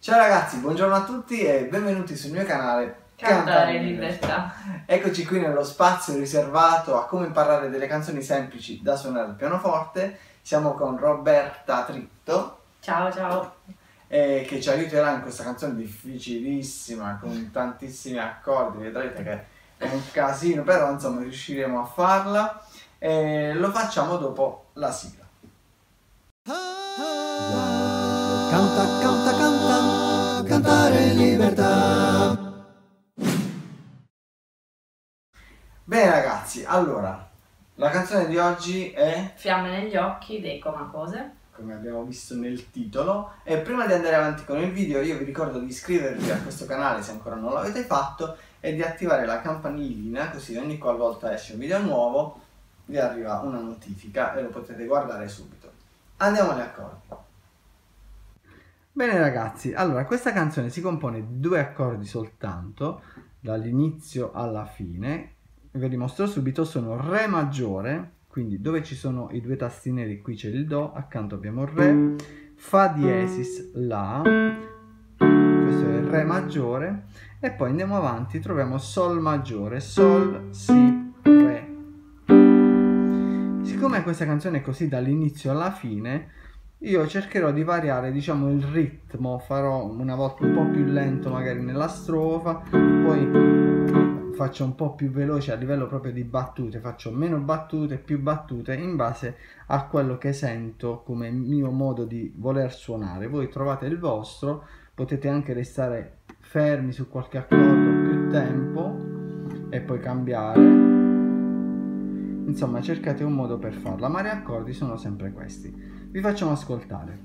Ciao ragazzi, buongiorno a tutti e benvenuti sul mio canale Cantare in libertà. Eccoci qui nello spazio riservato a come imparare delle canzoni semplici da suonare al pianoforte. Siamo con Roberta Tritto. Ciao ciao. Che ci aiuterà in questa canzone difficilissima con tantissimi accordi, vedrete che è un casino, però insomma riusciremo a farla e lo facciamo dopo la sigla. Canta, canta, canta, cantare in libertà. Bene ragazzi, allora, la canzone di oggi è Fiamme negli occhi dei Coma_Cose, come abbiamo visto nel titolo, e prima di andare avanti con il video io vi ricordo di iscrivervi a questo canale se ancora non l'avete fatto e di attivare la campanellina, così ogni qualvolta esce un video nuovo vi arriva una notifica e lo potete guardare subito. Andiamo agli accordi. Bene ragazzi, allora questa canzone si compone di due accordi soltanto, dall'inizio alla fine. Ve li mostro subito, sono Re maggiore, quindi dove ci sono i due tasti neri qui c'è il Do, accanto abbiamo Re, Fa diesis, La, questo è Re maggiore, e poi andiamo avanti, troviamo Sol maggiore, Sol, Si, Re. Siccome questa canzone è così dall'inizio alla fine, io cercherò di variare, diciamo, il ritmo, farò una volta un po' più lento magari nella strofa, poi faccio un po' più veloce a livello proprio di battute, faccio meno battute, più battute, in base a quello che sento come mio modo di voler suonare. Voi trovate il vostro, potete anche restare fermi su qualche accordo più tempo e poi cambiare. Insomma, cercate un modo per farla, ma gli accordi sono sempre questi. Vi facciamo ascoltare.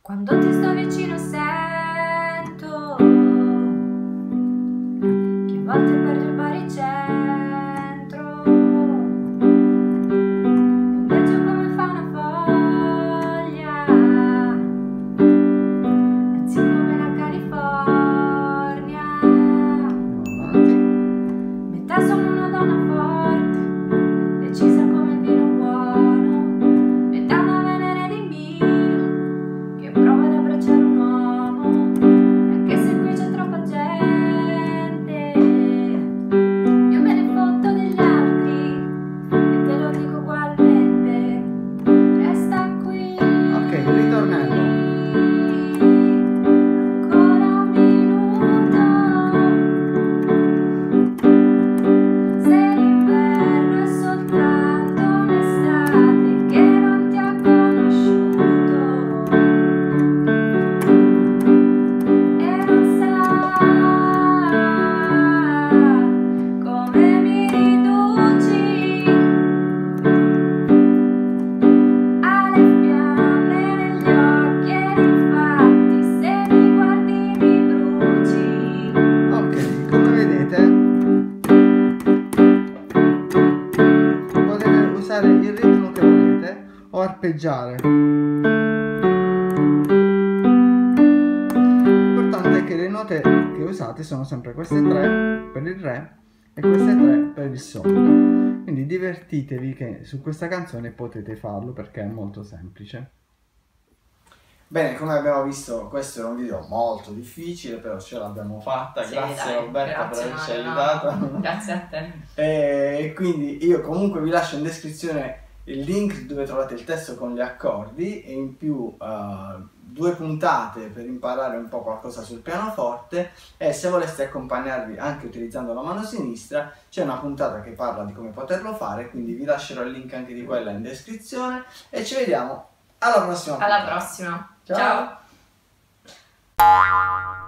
Quando ti sto vicino sento che a volte perdo il baricentro, un pezzo come fa una foglia, anzi come la California. Metà sono una donna forte, decisa come il vino buono, e da una venere di vino che prova ad abbracciare un uomo, e anche se qui c'è troppa gente io me ne fotto degli altri e te lo dico ugualmente, resta qui. Ok, ritornello. Il ritmo che volete o arpeggiare, l'importante è che le note che usate sono sempre queste tre per il Re e queste tre per il Sol, quindi divertitevi che su questa canzone potete farlo perché è molto semplice. Bene, come abbiamo visto questo era un video molto difficile, però ce l'abbiamo fatta, sì, grazie dai, Roberta, grazie, per averci aiutato. No, grazie a te. E quindi io comunque vi lascio in descrizione il link dove trovate il testo con gli accordi e in più due puntate per imparare un po' qualcosa sul pianoforte, e se voleste accompagnarvi anche utilizzando la mano sinistra c'è una puntata che parla di come poterlo fare, quindi vi lascerò il link anche di quella in descrizione e ci vediamo alla prossima. Ciao! Ciao.